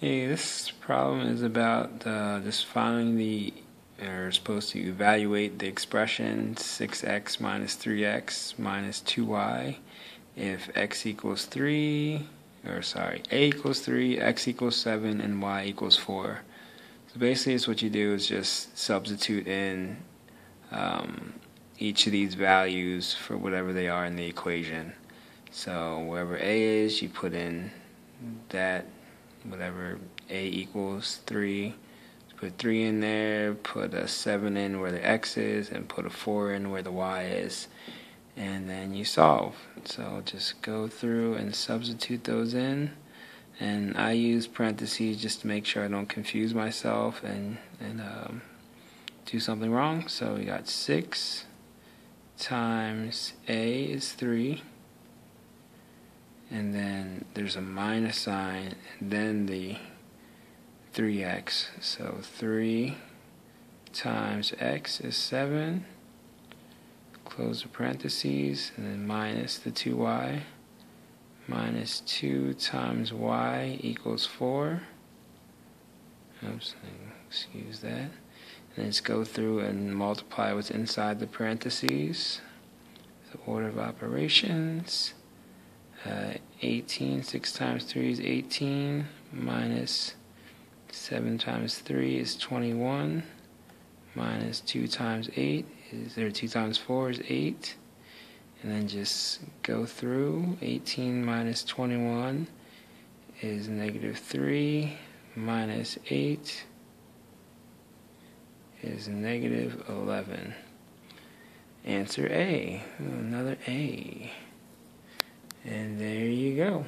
Hey, this problem is about just finding we're supposed to evaluate the expression 6x minus 3x minus 2y if x equals 3, or sorry, a equals 3, x equals 7, and y equals 4. So basically it's what you do is just substitute in each of these values for whatever they are in the equation. So wherever a is, you put in that whatever a equals 3, put 3 in there, put a 7 in where the x is, and put a 4 in where the y is, and then you solve. So just go through and substitute those in, and I use parentheses just to make sure I don't confuse myself and do something wrong. So we got 6 times a is 3, and then there's a minus sign, and then the 3x. So 3 times x is 7, close the parentheses, and then minus the 2y, minus 2 times y equals 4. Oops, excuse that. And then just go through and multiply what's inside the parentheses. The order of operations. 18, 6 times 3 is 18, minus 7 times 3 is 21, minus 2 times 8 is, or 2 times 4 is 8, and then just go through. 18 minus 21 is negative 3, minus 8 is negative 11. Answer A, another A. And there you go.